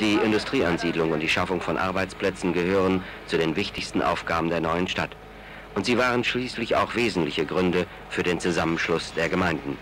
Die Industrieansiedlung und die Schaffung von Arbeitsplätzen gehören zu den wichtigsten Aufgaben der neuen Stadt. Und sie waren schließlich auch wesentliche Gründe für den Zusammenschluss der Gemeinden.